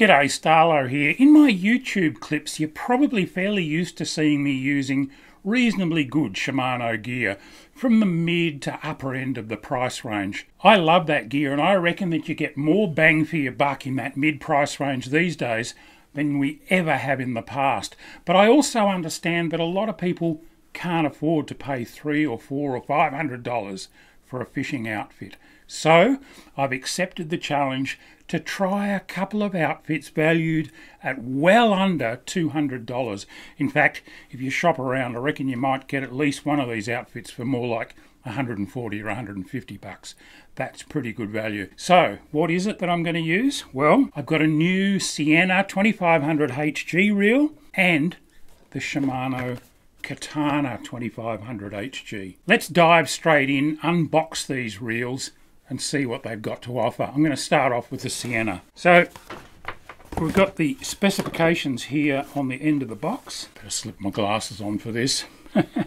G'day, Starlo here. In my YouTube clips, you're probably fairly used to seeing me using reasonably good Shimano gear from the mid to upper end of the price range. I love that gear, and I reckon that you get more bang for your buck in that mid-price range these days than we ever have in the past. But I also understand that a lot of people can't afford to pay $300 or $400 or $500 for a fishing outfit. So I've accepted the challenge to try a couple of outfits valued at well under $200. In fact, if you shop around, I reckon you might get at least one of these outfits for more like 140 or 150 bucks. That's pretty good value. So what is it that I'm going to use? Well, I've got a new Sienna 2500HG reel and the Shimano Catana 2500HG. Let's dive straight in, unbox these reels and see what they've got to offer. I'm going to start off with the Sienna. So we've got the specifications here on the end of the box. Better slip my glasses on for this. And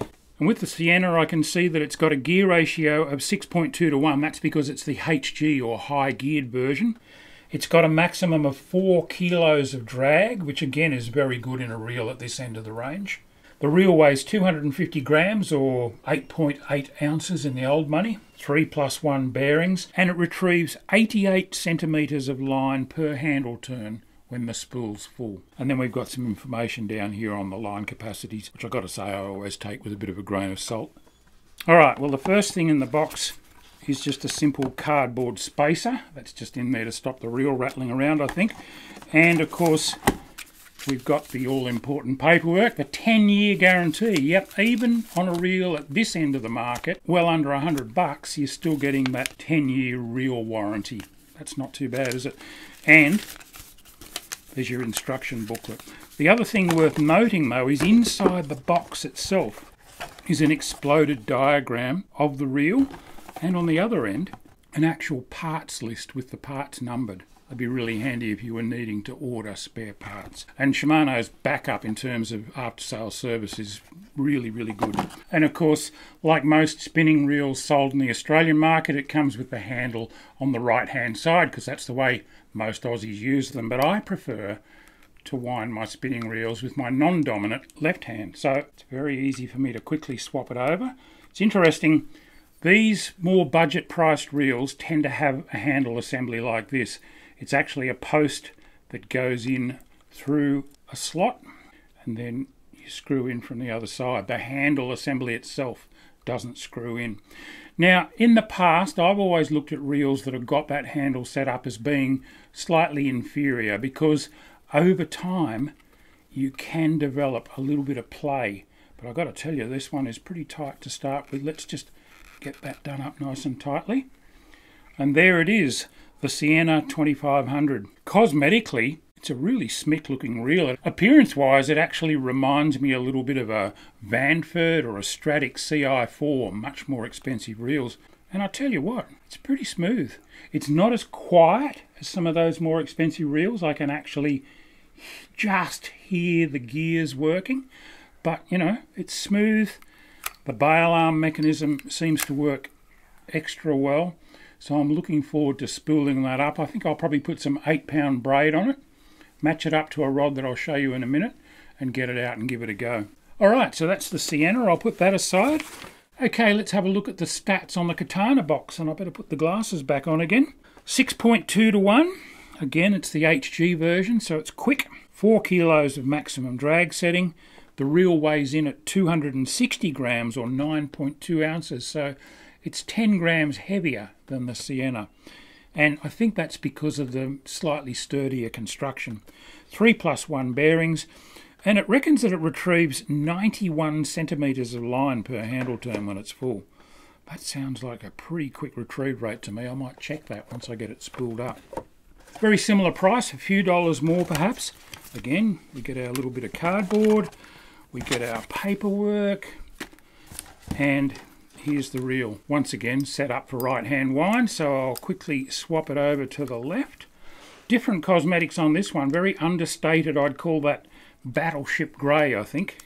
with the Sienna, I can see that it's got a gear ratio of 6.2 to 1. That's because it's the HG or high geared version. It's got a maximum of 4 kilos of drag, which again is very good in a reel at this end of the range. The reel weighs 250 grams or 8.8 ounces in the old money, 3+1 bearings, and it retrieves 88 centimetres of line per handle turn when the spool's full. And then we've got some information down here on the line capacities, which I've got to say I always take with a bit of a grain of salt. All right, well, the first thing in the box is just a simple cardboard spacer. That's just in there to stop the reel rattling around, I think. And of course, we've got the all-important paperwork, the 10-year guarantee. Yep, even on a reel at this end of the market, well under 100 bucks, you're still getting that 10-year reel warranty. That's not too bad, is it? And there's your instruction booklet. The other thing worth noting, though, is inside the box itself is an exploded diagram of the reel, and on the other end, an actual parts list with the parts numbered. That'd be really handy if you were needing to order spare parts. And Shimano's backup in terms of after-sales service is really, really good. And of course, like most spinning reels sold in the Australian market, it comes with the handle on the right-hand side because that's the way most Aussies use them. But I prefer to wind my spinning reels with my non-dominant left hand. So it's very easy for me to quickly swap it over. It's interesting. These more budget-priced reels tend to have a handle assembly like this. It's actually a post that goes in through a slot and then you screw in from the other side. The handle assembly itself doesn't screw in. Now, in the past, I've always looked at reels that have got that handle set up as being slightly inferior because over time you can develop a little bit of play. But I've got to tell you, this one is pretty tight to start with. Let's just get that done up nice and tightly. And there it is. The Sienna 2500. Cosmetically, it's a really smick looking reel. Appearance-wise, it actually reminds me a little bit of a Vanford or a Stradic ci4, much more expensive reels. And I'll tell you what, it's pretty smooth. It's not as quiet as some of those more expensive reels. I can actually just hear the gears working. But, you know, it's smooth. The bail arm mechanism seems to work extra well. So I'm looking forward to spooling that up. I think I'll probably put some 8-pound braid on it, match it up to a rod that I'll show you in a minute, and get it out and give it a go. All right, so that's the Sienna. I'll put that aside. Okay, let's have a look at the stats on the Catana box, and I better put the glasses back on again. 6.2 to 1. Again, it's the HG version, so it's quick. 4 kilos of maximum drag setting. The reel weighs in at 260 grams or 9.2 ounces, so it's 10 grams heavier than the Sienna, and I think that's because of the slightly sturdier construction. 3+1 bearings, and it reckons that it retrieves 91 centimetres of line per handle turn when it's full. That sounds like a pretty quick retrieve rate to me. I might check that once I get it spooled up. Very similar price, a few dollars more perhaps. Again, we get our little bit of cardboard, we get our paperwork, and here's the reel, once again set up for right hand wind, so I'll quickly swap it over to the left. Different cosmetics on this one, very understated. I'd call that battleship grey, I think.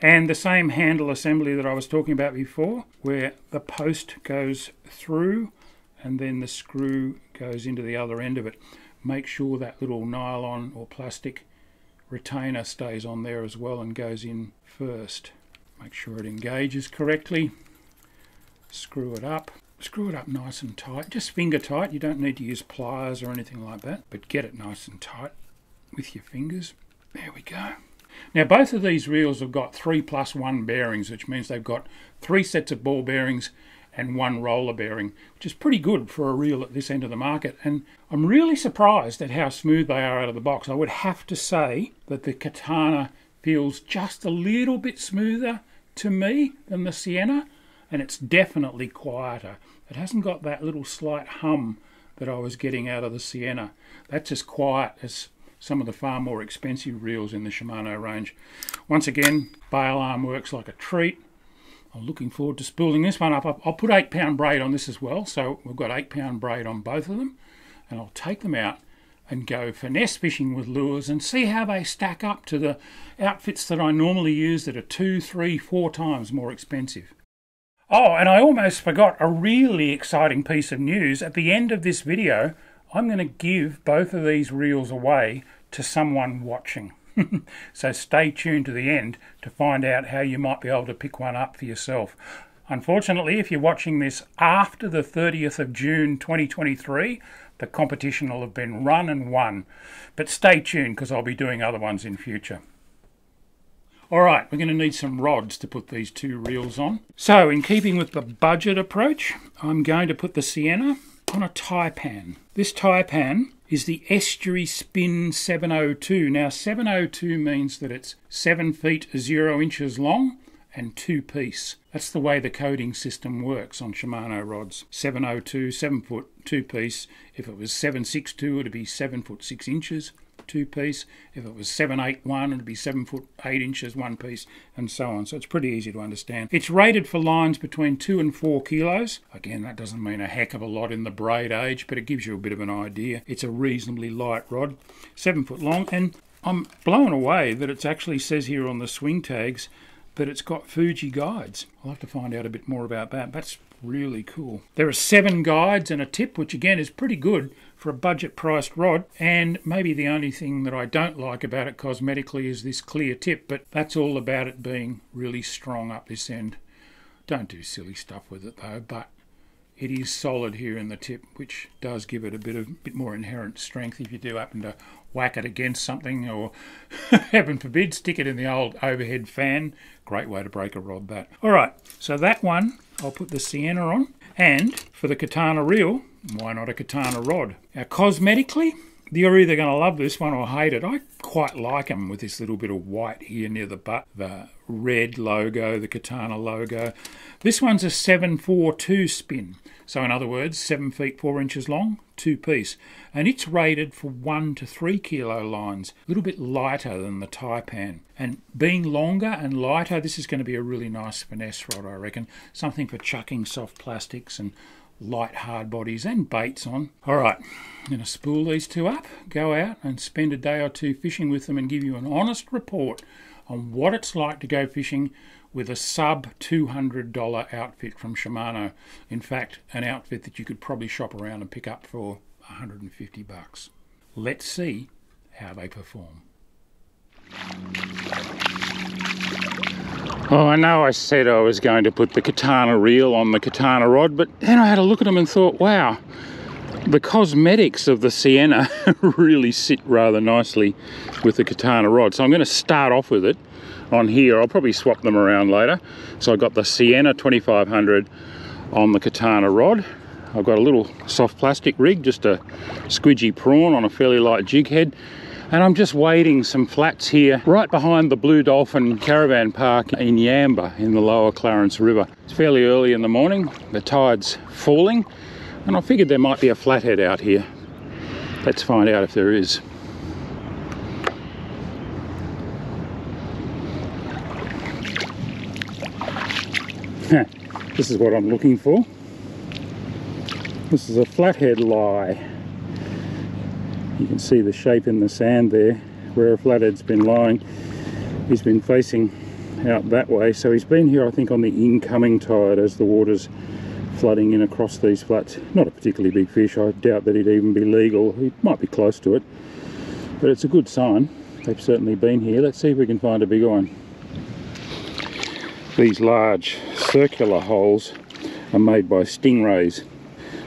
And the same handle assembly that I was talking about before, where the post goes through and then the screw goes into the other end of it. make sure that little nylon or plastic retainer stays on there as well and goes in first. Make sure it engages correctly. Screw it up. Screw it up nice and tight, just finger tight. You don't need to use pliers or anything like that, but get it nice and tight with your fingers. There we go. Now both of these reels have got 3+1 bearings, which means they've got 3 sets of ball bearings and 1 roller bearing, which is pretty good for a reel at this end of the market. And I'm really surprised at how smooth they are out of the box. I would have to say that the Catana feels just a little bit smoother to me than the Sienna, and it's definitely quieter. It hasn't got that little slight hum that I was getting out of the Sienna. That's as quiet as some of the far more expensive reels in the Shimano range. Once again, bail arm works like a treat. I'm looking forward to spooling this one up. I'll put 8-pound braid on this as well, so we've got 8-pound braid on both of them, and I'll take them out and go finesse fishing with lures and see how they stack up to the outfits that I normally use that are 2, 3, 4 times more expensive. Oh, and I almost forgot a really exciting piece of news. At the end of this video, I'm going to give both of these reels away to someone watching. So stay tuned to the end to find out how you might be able to pick one up for yourself. Unfortunately, if you're watching this after the 30th of June 2023, the competition will have been run and won. But stay tuned, because I'll be doing other ones in future. Alright, we're going to need some rods to put these 2 reels on. So, in keeping with the budget approach, I'm going to put the Sienna on a Taipan. This Taipan is the Estuary Spin 702. Now 702 means that it's 7 feet 0 inches long and 2-piece. That's the way the coding system works on Shimano rods. 702, 7 foot, 2-piece. If it was 762, it'd be 7 foot 6 inches, 2-piece. If it was 781, it'd be 7 foot 8 inches, 1-piece, and so on. So it's pretty easy to understand. It's rated for lines between 2 and 4 kilos. Again, that doesn't mean a heck of a lot in the braid age, but it gives you a bit of an idea. It's a reasonably light rod, 7 foot long, and I'm blown away that it actually says here on the swing tags that it's got Fuji guides. I'll have to find out a bit more about that. That's really cool. There are 7 guides and a tip, which again is pretty good for a budget priced rod. And maybe the only thing that I don't like about it cosmetically is this clear tip, but that's all about it being really strong up this end. Don't do silly stuff with it though, but it is solid here in the tip, which does give it a bit more inherent strength if you do happen to whack it against something, or heaven forbid, stick it in the old overhead fan. Great way to break a rod, that. Alright, so that one I'll put the Sienna on, and for the Catana reel, why not a Catana rod? Now cosmetically, you're either going to love this one or hate it. I quite like them with this little bit of white here near the butt, the red logo, the Catana logo. This one's a 742 spin. So in other words, 7 feet 4 inches long, 2-piece. And it's rated for 1 to 3 kilo lines, a little bit lighter than the Taipan. And being longer and lighter, this is going to be a really nice finesse rod, I reckon. Something for chucking soft plastics and light hard bodies and baits on. Alright, I'm going to spool these 2 up, go out and spend a day or 2 fishing with them and give you an honest report on what it's like to go fishing with a sub $200 outfit from Shimano. In fact, an outfit that you could probably shop around and pick up for 150 bucks. Let's see how they perform. Oh, I know I said I was going to put the Catana reel on the Catana rod, but then I had a look at them and thought, wow, the cosmetics of the Sienna really sit rather nicely with the Catana rod. So I'm going to start off with it on here. I'll probably swap them around later. So I've got the Sienna 2500 on the Catana rod. I've got a little soft plastic rig, just a squidgy prawn on a fairly light jig head. And I'm just wading some flats here, right behind the Blue Dolphin Caravan Park in Yamba, in the lower Clarence River. It's fairly early in the morning, the tide's falling, and I figured there might be a flathead out here. Let's find out if there is. This is what I'm looking for. This is a flathead lie. You can see the shape in the sand there where a flathead's been lying. He's been facing out that way, so he's been here I think on the incoming tide as the water's flooding in across these flats. Not a particularly big fish. I doubt that he'd even be legal. He might be close to it, but it's a good sign. They've certainly been here. Let's see if we can find a bigger one. These large circular holes are made by stingrays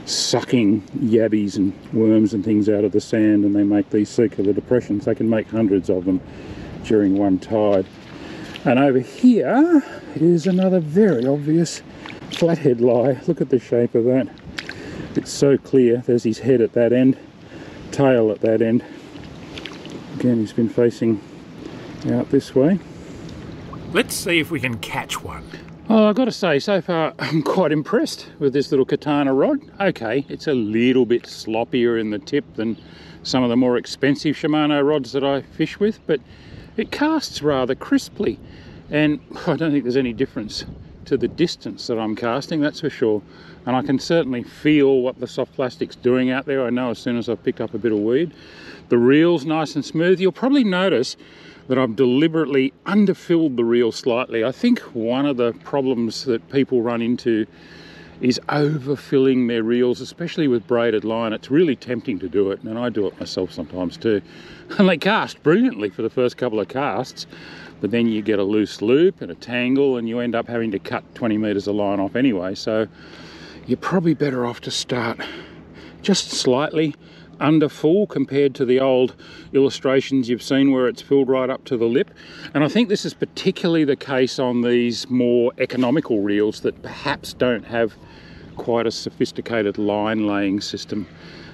sucking yabbies and worms and things out of the sand, and they make these circular depressions. They can make hundreds of them during one tide. And over here is another very obvious flathead lie. Look at the shape of that. It's so clear. There's his head at that end, tail at that end. Again, he's been facing out this way. Let's see if we can catch one. Oh, I've got to say, so far I'm quite impressed with this little Catana rod. Okay, it's a little bit sloppier in the tip than some of the more expensive Shimano rods that I fish with, but it casts rather crisply, and I don't think there's any difference to the distance that I'm casting, that's for sure. And I can certainly feel what the soft plastic's doing out there. I know as soon as I've picked up a bit of weed. The reel's nice and smooth. You'll probably notice that I've deliberately underfilled the reel slightly. I think one of the problems that people run into is overfilling their reels, especially with braided line. It's really tempting to do it, and I do it myself sometimes too. And they cast brilliantly for the first couple of casts, but then you get a loose loop and a tangle, and you end up having to cut 20 meters of line off anyway. So you're probably better off to start just slightly under full compared to the old illustrations you've seen where it's filled right up to the lip. And I think this is particularly the case on these more economical reels that perhaps don't have quite a sophisticated line laying system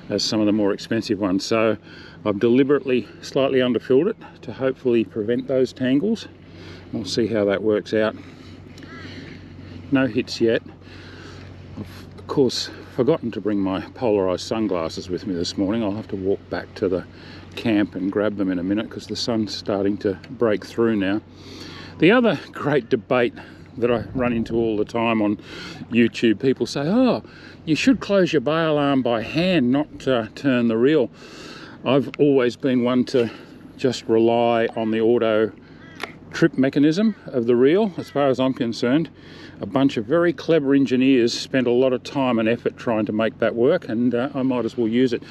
as some of the more expensive ones. So I've deliberately slightly underfilled it to hopefully prevent those tangles. We'll see how that works out. No hits yet. Of course, forgotten to bring my polarized sunglasses with me this morning. I'll have to walk back to the camp and grab them in a minute because the sun's starting to break through now. The other great debate that I run into all the time on YouTube, people say, oh, you should close your bail arm by hand, not turn the reel. I've always been one to just rely on the auto trip mechanism of the reel. As far as I'm concerned, a bunch of very clever engineers spent a lot of time and effort trying to make that work, and I might as well use it.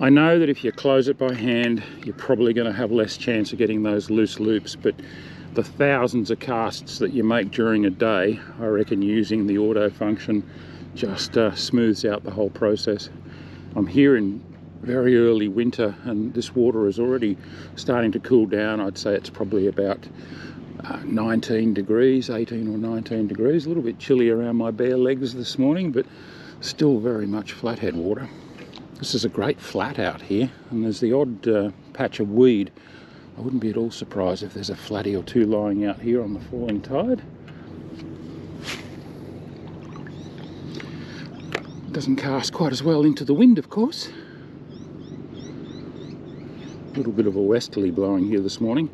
I know that if you close it by hand, you're probably going to have less chance of getting those loose loops, but the thousands of casts that you make during a day, I reckon using the auto function just smooths out the whole process. I'm here in very early winter, and this water is already starting to cool down. I'd say it's probably about 18 or 19 degrees, a little bit chilly around my bare legs this morning, but still very much flathead water. This is a great flat out here, and there's the odd patch of weed. I wouldn't be at all surprised if there's a flatty or two lying out here on the falling tide. Doesn't cast quite as well into the wind, of course. A little bit of a westerly blowing here this morning.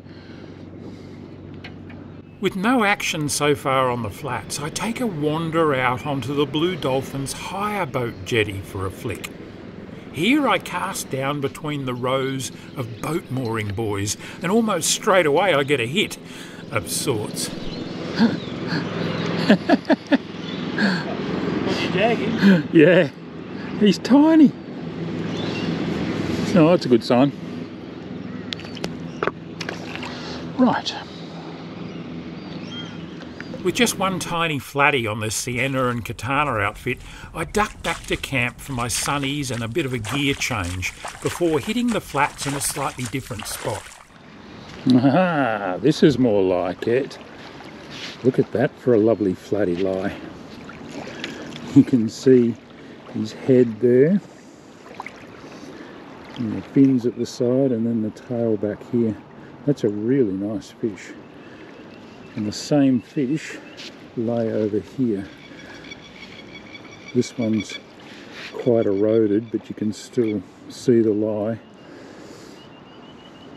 With no action so far on the flats, I take a wander out onto the Blue Dolphin's higher boat jetty for a flick. Here I cast down between the rows of boat mooring buoys, and almost straight away I get a hit of sorts. Yeah, he's tiny. No, that's a good sign. Right. With just one tiny flatty on the Sienna and Catana outfit, I ducked back to camp for my sunnies and a bit of a gear change before hitting the flats in a slightly different spot. Ah, this is more like it. Look at that for a lovely flatty lie. You can see his head there, and the fins at the side, and then the tail back here. That's a really nice fish. And the same fish lay over here. This one's quite eroded, but you can still see the lie.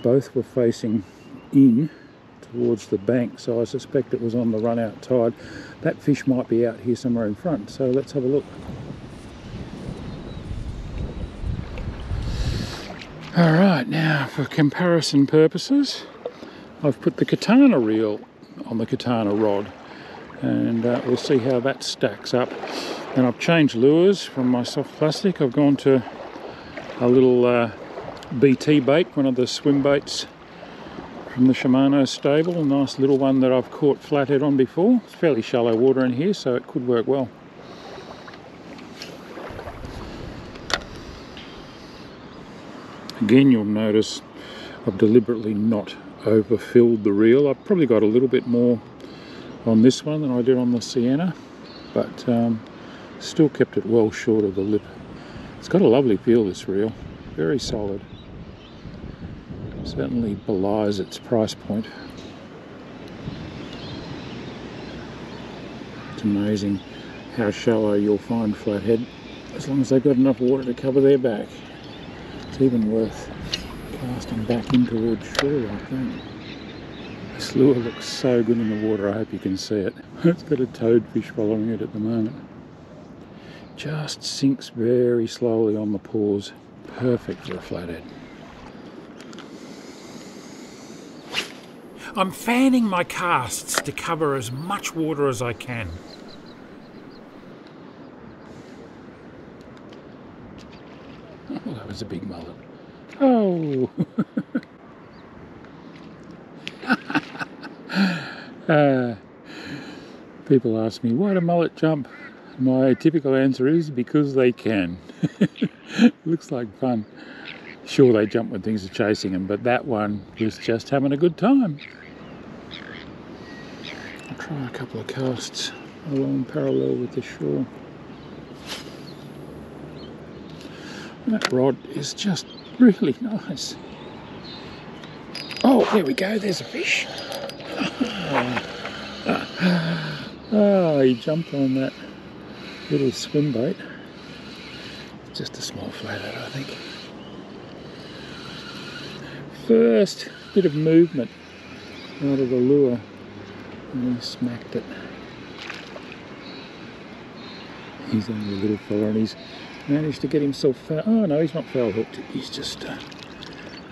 Both were facing in towards the bank, so I suspect it was on the run out tide. That fish might be out here somewhere in front, so let's have a look. All right, now for comparison purposes, I've put the Catana reel on the Catana rod, and we'll see how that stacks up. And I've changed lures from my soft plastic. I've gone to a little BT bait, one of the swim baits from the Shimano stable. A nice little one that I've caught flathead on before. It's fairly shallow water in here, so it could work well. Again, you'll notice I've deliberately not overfilled the reel. I've probably got a little bit more on this one than I did on the Sienna, but still kept it well short of the lip. It's got a lovely feel, this reel, very solid. Certainly belies its price point. It's amazing how shallow you'll find flathead as long as they've got enough water to cover their back. It's even worth casting back in towards shore, I think. This lure looks so good in the water, I hope you can see it. It's got a toadfish following it at the moment. Just sinks very slowly on the paws. Perfect for a flathead. I'm fanning my casts to cover as much water as I can. Oh, that was a big mullet. Oh! People ask me, why do mullet jump? My typical answer is, because they can. Looks like fun. Sure, they jump when things are chasing them, but that one was just having a good time. I'll try a couple of casts along parallel with the shore. That rod is just really nice. Oh, there we go, there's a fish. Oh, he jumped on that little swim bait. Just a small flathead, I think. First bit of movement out of the lure, and then smacked it. He's only a little fella, and he's managed to get himself foul. Oh no, he's not foul hooked. He's just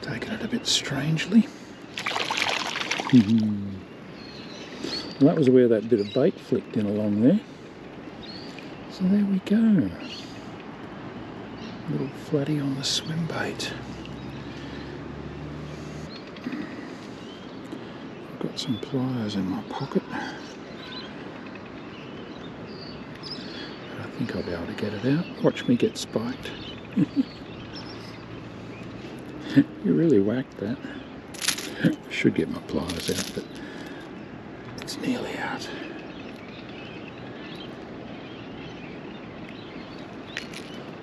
taken it a bit strangely. Well, that was where that bit of bait flicked in along there. So there we go. Little flatty on the swim bait. I've got some pliers in my pocket. I think I'll be able to get it out. Watch me get spiked. You really whacked that. Should get my pliers out, but it's nearly out.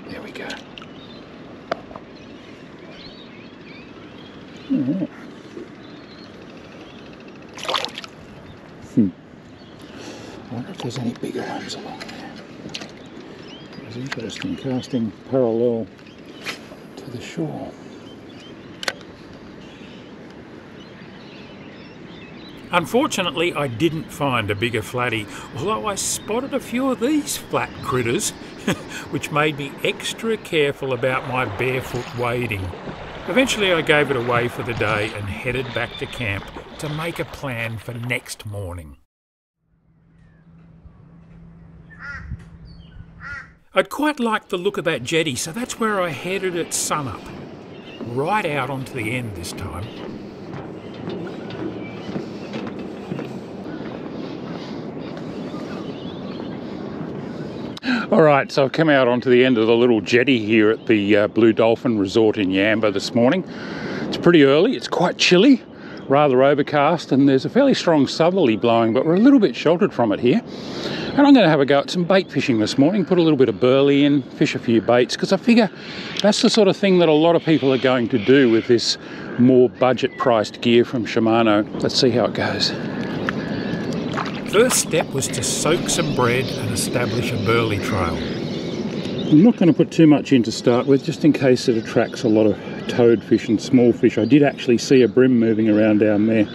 There we go. Alright. I wonder if there's any bigger ones along there. It was interesting casting parallel to the shore. Unfortunately, I didn't find a bigger flatty, although I spotted a few of these flat critters, which made me extra careful about my barefoot wading. Eventually, I gave it away for the day and headed back to camp to make a plan for next morning. I'd quite like the look of that jetty, so that's where I headed at sunup. Right out onto the end this time. Alright, so I've come out onto the end of the little jetty here at the Blue Dolphin Resort in Yamba this morning. It's pretty early, it's quite chilly, rather overcast, and there's a fairly strong southerly blowing, but we're a little bit sheltered from it here. And I'm going to have a go at some bait fishing this morning, put a little bit of burley in, fish a few baits, because I figure that's the sort of thing that a lot of people are going to do with this more budget-priced gear from Shimano. Let's see how it goes. First step was to soak some bread and establish a burley trail. I'm not going to put too much in to start with, just in case it attracts a lot of toadfish and small fish. I did actually see a brim moving around down there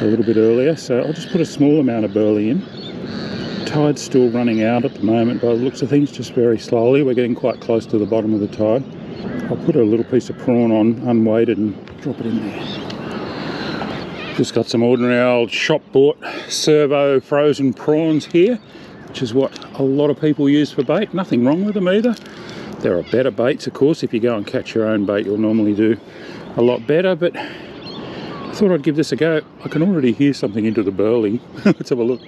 a little bit earlier, so I'll just put a small amount of burley in. Tide's still running out at the moment by the looks of things, just very slowly. We're getting quite close to the bottom of the tide. I'll put a little piece of prawn on, unweighted, and drop it in there. Just got some ordinary old shop-bought servo frozen prawns here, which is what a lot of people use for bait. Nothing wrong with them either. There are better baits, of course. If you go and catch your own bait, you'll normally do a lot better, but I thought I'd give this a go. I can already hear something into the burling. Let's have a look.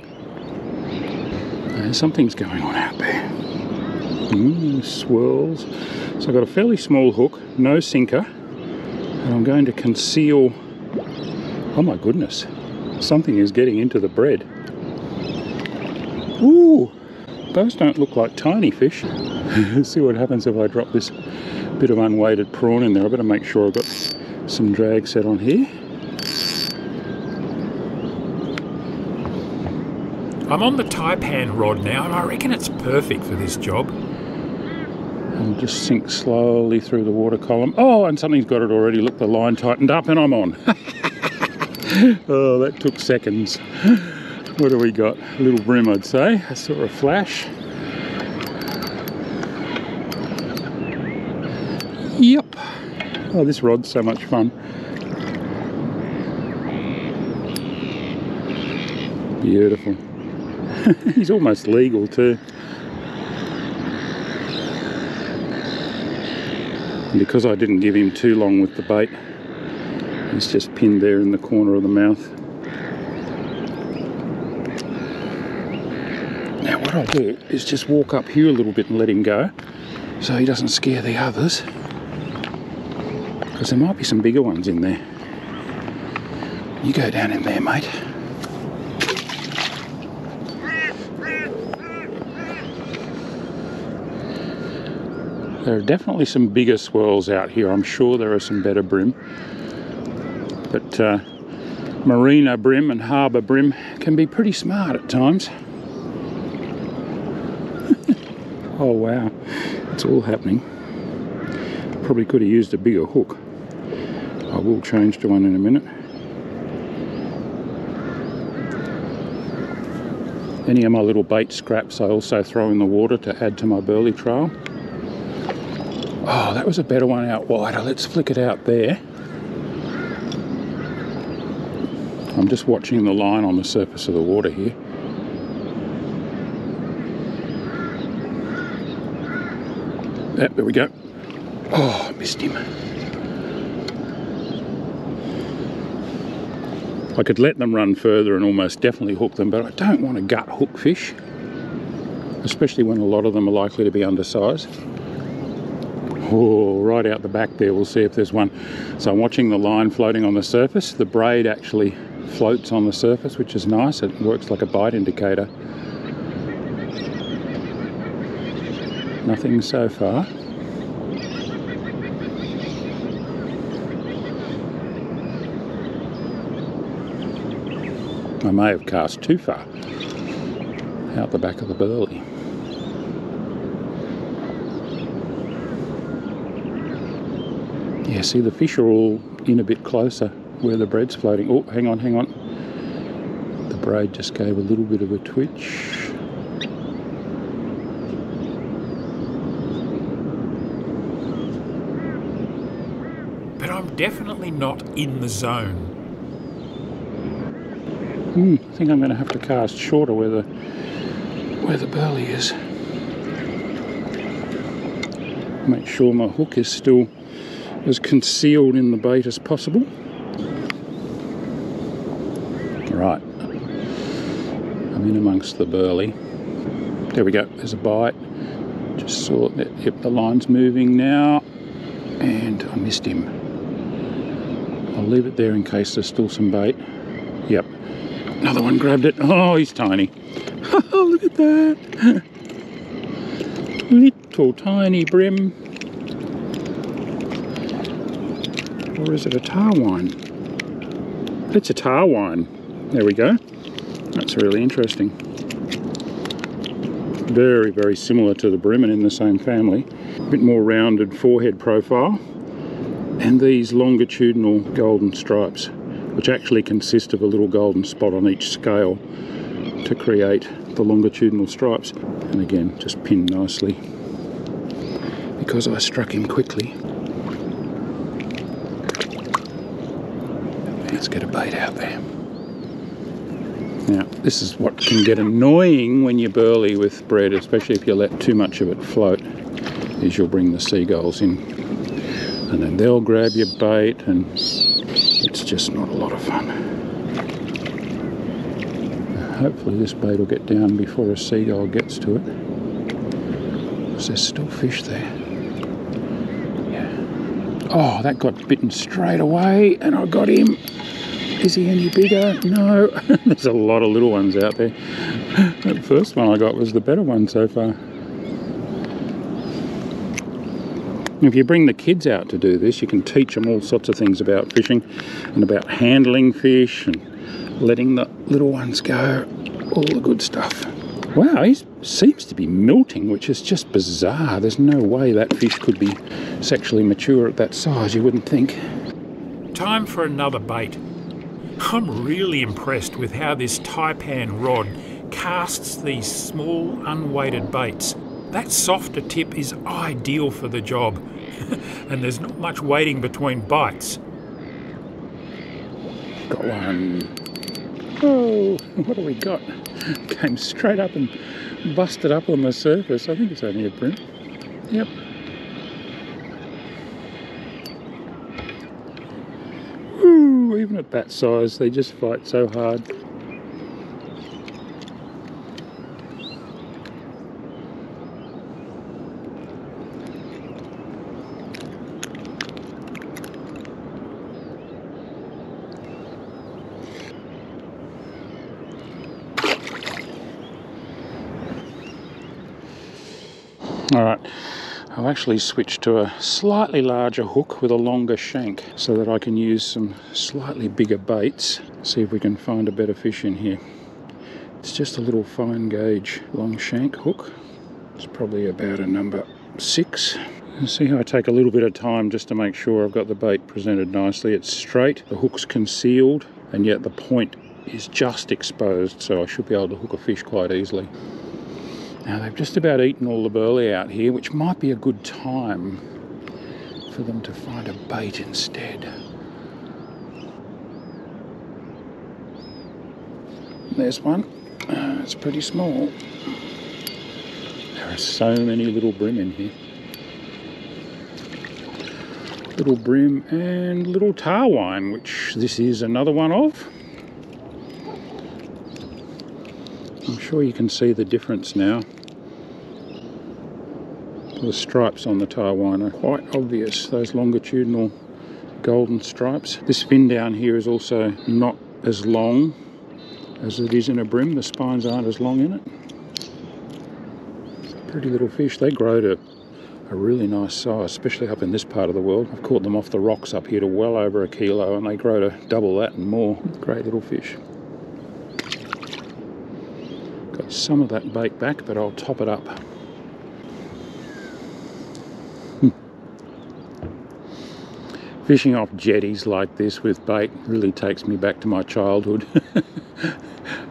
Something's going on out there. Swirls. So I've got a fairly small hook, no sinker, and I'm going to conceal. Oh my goodness, something is getting into the bread. Ooh, those don't look like tiny fish. See what happens if I drop this bit of unweighted prawn in there. I better make sure I've got some drag set on here. I'm on the Taipan rod now, and I reckon it's perfect for this job. I'll just sink slowly through the water column. Oh, and something's got it already. Look, the line tightened up and I'm on. Oh, that took seconds. What do we got? A little brim, I'd say. I saw a flash. Yep. Oh, this rod's so much fun. Beautiful. He's almost legal too. And because I didn't give him too long with the bait, he's just pinned there in the corner of the mouth. Now what I'll do is just walk up here a little bit and let him go so he doesn't scare the others, because there might be some bigger ones in there. You go down in there, mate. There are definitely some bigger swirls out here. I'm sure there are some better brim. But marina brim and harbour brim can be pretty smart at times. Oh wow, it's all happening. Probably could have used a bigger hook. I will change to one in a minute. Any of my little bait scraps I also throw in the water to add to my burley trail. Oh, that was a better one out wider. Let's flick it out there. I'm just watching the line on the surface of the water here. Yep, there we go. Oh, I missed him. I could let them run further and almost definitely hook them, but I don't want to gut hook fish, especially when a lot of them are likely to be undersized. Oh, right out the back there, we'll see if there's one. So I'm watching the line floating on the surface. The braid actually floats on the surface, which is nice. It works like a bite indicator. Nothing so far. I may have cast too far out the back of the burley. Yeah, see, the fish are all in a bit closer where the bread's floating. Oh, hang on, hang on. The braid just gave a little bit of a twitch. But I'm definitely not in the zone. I think I'm going to have to cast shorter where the burley is. Make sure my hook is still as concealed in the bait as possible. Right, I'm in amongst the burley. There we go, there's a bite. Just saw that, yep, the line's moving now. And I missed him. I'll leave it there in case there's still some bait. Yep, another one grabbed it. Oh, he's tiny. Look at that. Little tiny brim. Or is it a tarwine? It's a tarwine. There we go. That's really interesting. Very, very similar to the brim and in the same family. A bit more rounded forehead profile. And these longitudinal golden stripes, which actually consist of a little golden spot on each scale to create the longitudinal stripes. And again, just pinned nicely. Because I struck him quickly. Let's get a bait out there. Now, this is what can get annoying when you're burly with bread, especially if you let too much of it float, is you'll bring the seagulls in and then they'll grab your bait and it's just not a lot of fun. Hopefully this bait will get down before a seagull gets to it, because there's still fish there. Yeah. Oh, that got bitten straight away and I got him. Is he any bigger? No. There's a lot of little ones out there. That first one I got was the better one so far. If you bring the kids out to do this, you can teach them all sorts of things about fishing and about handling fish and letting the little ones go. All the good stuff. Wow, he seems to be molting, which is just bizarre. There's no way that fish could be sexually mature at that size, you wouldn't think. Time for another bait. I'm really impressed with how this Taipan rod casts these small, unweighted baits. That softer tip is ideal for the job, and there's not much waiting between bites. Got one. Oh, what have we got? Came straight up and busted up on the surface. I think it's only a brim. Yep. Even at that size, they just fight so hard. All right, I've actually switched to a slightly larger hook with a longer shank so that I can use some slightly bigger baits. See if we can find a better fish in here. It's just a little fine gauge long shank hook. It's probably about a number 6. You see how I take a little bit of time just to make sure I've got the bait presented nicely. It's straight, the hook's concealed, and yet the point is just exposed, so I should be able to hook a fish quite easily. Now they've just about eaten all the burley out here, which might be a good time for them to find a bait instead. There's one. It's pretty small. There are so many little brim in here. Little brim and little tarwine, which this is another one of. I'm sure you can see the difference now. The stripes on the tarwine are quite obvious, those longitudinal golden stripes. This fin down here is also not as long as it is in a brim. The spines aren't as long in it. Pretty little fish. They grow to a really nice size, especially up in this part of the world. I've caught them off the rocks up here to well over a kilo, and they grow to double that and more. Great little fish. Got some of that bait back, but I'll top it up. Fishing off jetties like this with bait really takes me back to my childhood.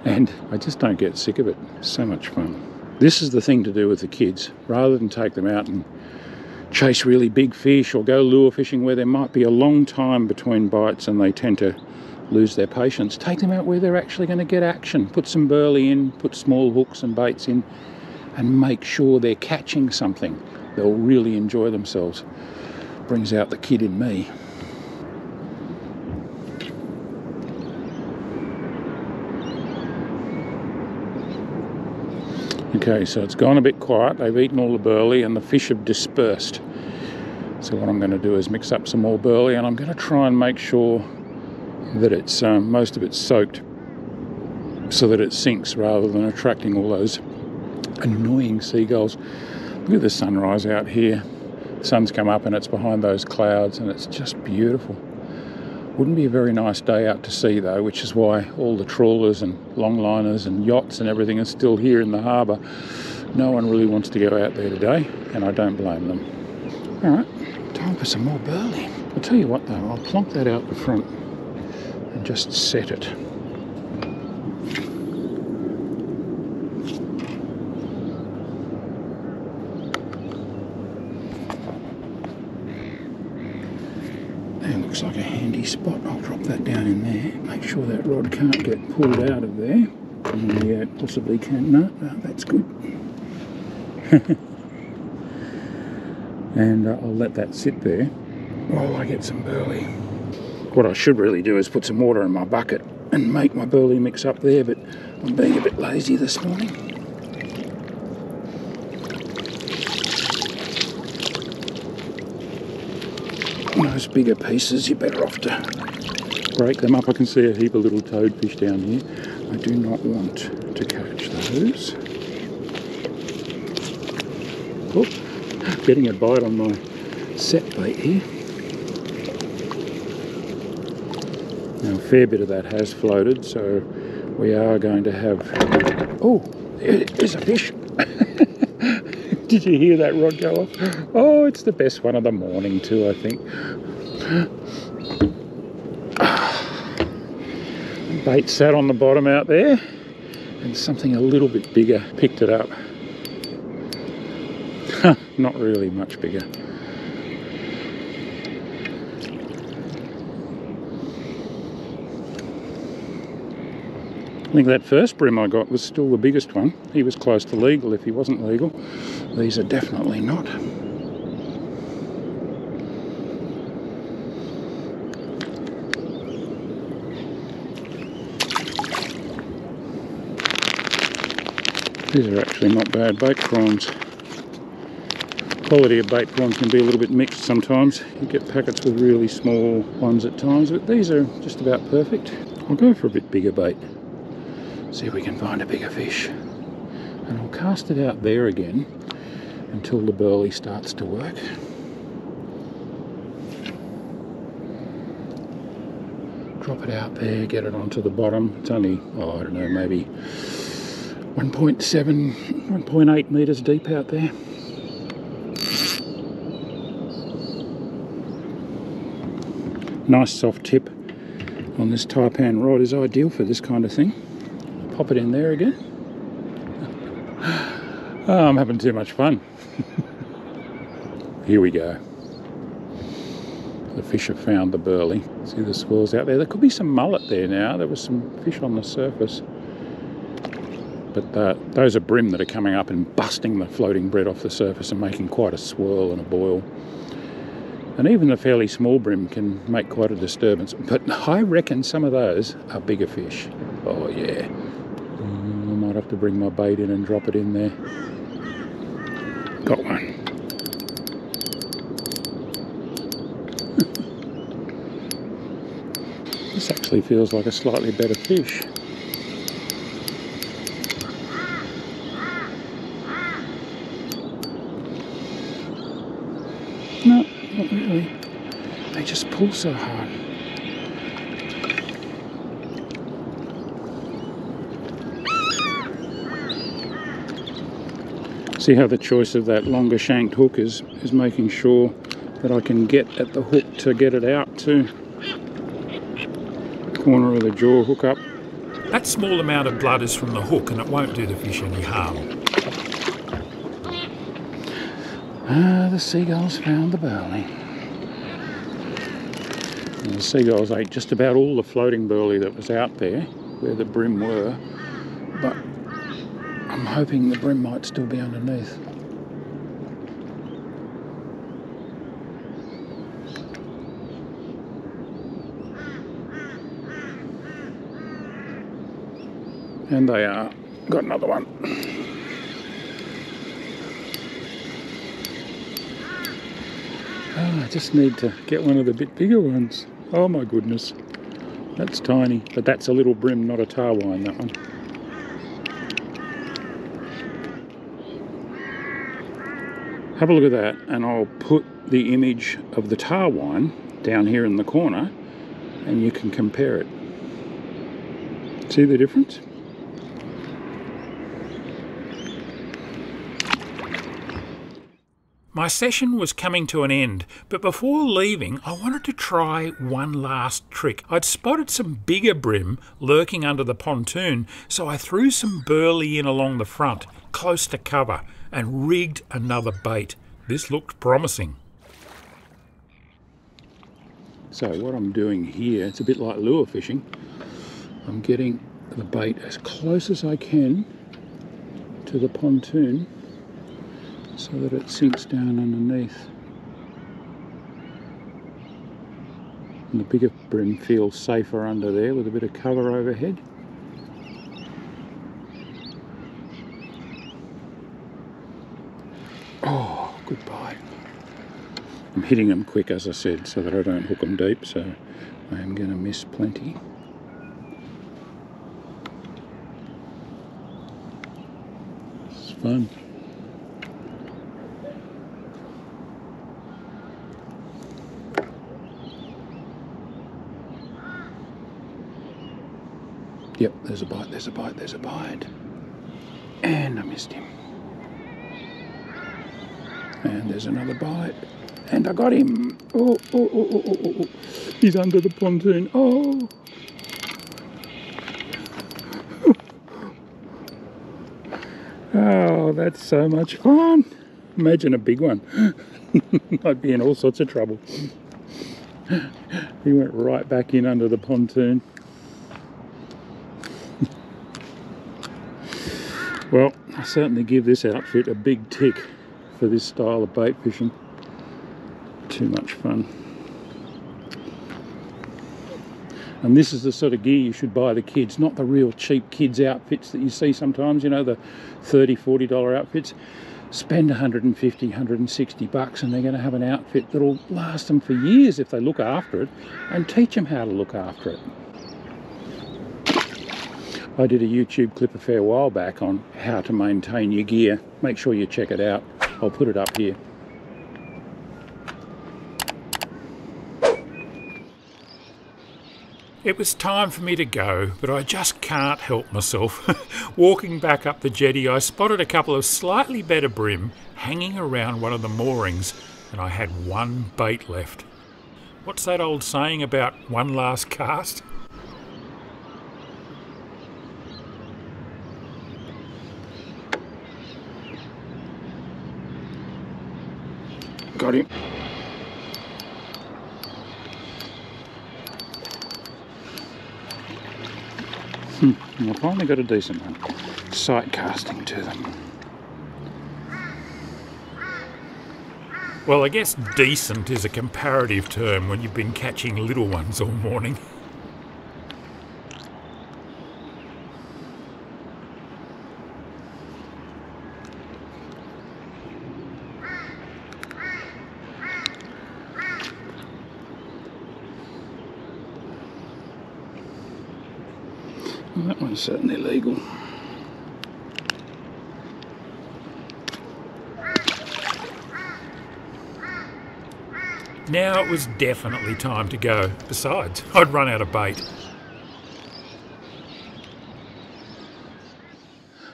And I just don't get sick of it. So much fun. This is the thing to do with the kids. Rather than take them out and chase really big fish or go lure fishing where there might be a long time between bites and they tend to lose their patience, take them out where they're actually going to get action. Put some burley in, put small hooks and baits in, and make sure they're catching something. They'll really enjoy themselves. Brings out the kid in me. Okay, so it's gone a bit quiet. They've eaten all the burley and the fish have dispersed. So what I'm going to do is mix up some more burley, and I'm going to try and make sure that it's most of it's soaked so that it sinks rather than attracting all those annoying seagulls. Look at the sunrise out here. The sun's come up and it's behind those clouds and it's just beautiful. Wouldn't be a very nice day out to sea though, which is why all the trawlers and longliners and yachts and everything are still here in the harbour. No one really wants to go out there today, and I don't blame them. All right, time for some more burley. I'll tell you what though, I'll plonk that out the front. Just set it. That looks like a handy spot. I'll drop that down in there. Make sure that rod can't get pulled out of there. You possibly can. No, no, that's good. And I'll let that sit there while I get some burley. What I should really do is put some water in my bucket and make my burley mix up there, but I'm being a bit lazy this morning. Those bigger pieces, you're better off to break them up. I can see a heap of little toadfish down here. I do not want to catch those. Oh, getting a bite on my set bait here. Now a fair bit of that has floated, so we are going to have... Oh, there's a fish! Did you hear that rod go off? Oh, it's the best one of the morning too, I think. Bait sat on the bottom out there, and something a little bit bigger picked it up. Not really much bigger. I think that first brim I got was still the biggest one. He was close to legal if he wasn't legal. These are definitely not. These are actually not bad bait prawns. Quality of bait prawns can be a little bit mixed sometimes. You get packets with really small ones at times, but these are just about perfect. I'll go for a bit bigger bait. See if we can find a bigger fish, and I'll cast it out there again until the burley starts to work. Drop it out there, get it onto the bottom. It's only, oh, I don't know, maybe 1.7, 1.8 metres deep out there. Nice soft tip on this Taipan rod is ideal for this kind of thing. Pop it in there again. Oh, I'm having too much fun. Here we go. The fish have found the burley. See the swirls out there. There could be some mullet there now. There was some fish on the surface. But those are brim that are coming up and busting the floating bread off the surface and making quite a swirl and a boil. And even the fairly small brim can make quite a disturbance. But I reckon some of those are bigger fish. Oh yeah. I might have to bring my bait in and drop it in there. Got one. This actually feels like a slightly better fish. No, not really. They just pull so hard. See how the choice of that longer shanked hook is making sure that I can get at the hook to get it out to. Corner of the jaw hook up. That small amount of blood is from the hook and it won't do the fish any harm. Ah, the seagulls found the burley. And the seagulls ate just about all the floating burley that was out there, where the brim were, but I'm hoping the brim might still be underneath. And they are. Got another one. Oh, I just need to get one of the bit bigger ones. Oh my goodness. That's tiny. But that's a little brim, not a tarwine, that one. Have a look at that, and I'll put the image of the tarwine down here in the corner and you can compare it. See the difference? My session was coming to an end, but before leaving I wanted to try one last trick. I'd spotted some bigger brim lurking under the pontoon, so I threw some burley in along the front, close to cover, and rigged another bait. This looked promising. So what I'm doing here, it's a bit like lure fishing. I'm getting the bait as close as I can to the pontoon so that it sinks down underneath. And the bigger brim feels safer under there with a bit of cover overhead. Oh, good bite. I'm hitting them quick, as I said, so that I don't hook them deep, so I am going to miss plenty. It's fun. Yep, there's a bite, there's a bite, there's a bite. And I missed him. And there's another bite. And I got him. Oh, oh, oh, oh, oh, oh. He's under the pontoon. Oh. Oh, that's so much fun. Imagine a big one. I'd be in all sorts of trouble. He went right back in under the pontoon. Well, I certainly give this outfit a big tick for this style of bait fishing. Too much fun. And this is the sort of gear you should buy the kids, not the real cheap kids outfits that you see sometimes, you know, the $30, $40 outfits. Spend 150, 160 bucks and they're going to have an outfit that'll last them for years if they look after it and teach them how to look after it. I did a YouTube clip a fair while back on how to maintain your gear. Make sure you check it out. I'll put it up here. It was time for me to go, but I just can't help myself. Walking back up the jetty, I spotted a couple of slightly better brim hanging around one of the moorings, and I had one bait left. What's that old saying about one last cast? Got him. I finally got a decent one. Sight casting to them. Well, I guess decent is a comparative term when you've been catching little ones all morning. Well, that one's certainly legal. Now it was definitely time to go. Besides, I'd run out of bait.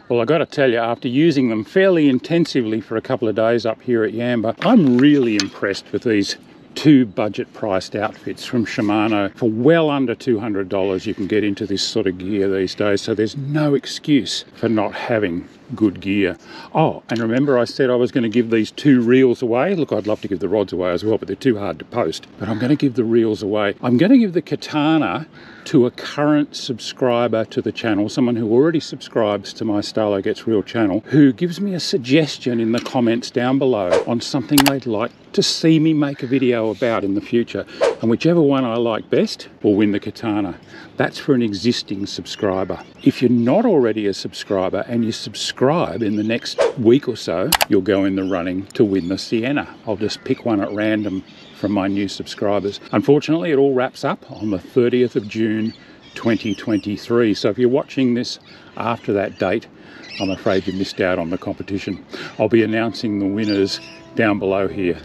Well, I got to tell you, after using them fairly intensively for a couple of days up here at Yamba, I'm really impressed with these two budget priced outfits from Shimano. For well under $200 you can get into this sort of gear these days, so there's no excuse for not having good gear. Oh, and remember I said I was going to give these two reels away. Look, I'd love to give the rods away as well, but they're too hard to post. But I'm going to give the reels away. I'm going to give the Catana to a current subscriber to the channel, someone who already subscribes to my Starlo Gets Reel channel, who gives me a suggestion in the comments down below on something they'd like to see me make a video about in the future. And whichever one I like best will win the Catana. That's for an existing subscriber. If you're not already a subscriber and you subscribe in the next week or so, you'll go in the running to win the Sienna. I'll just pick one at random from my new subscribers. Unfortunately, it all wraps up on the 30th of June, 2023. So if you're watching this after that date, I'm afraid you missed out on the competition. I'll be announcing the winners down below here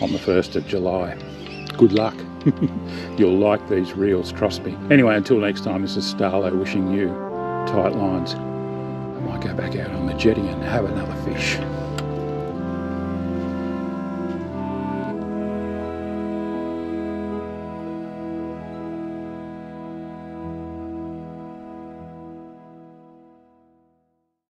on the 1st of July. Good luck. You'll like these reels, trust me. Anyway, until next time, this is Starlo wishing you tight lines. I might go back out on the jetty and have another fish.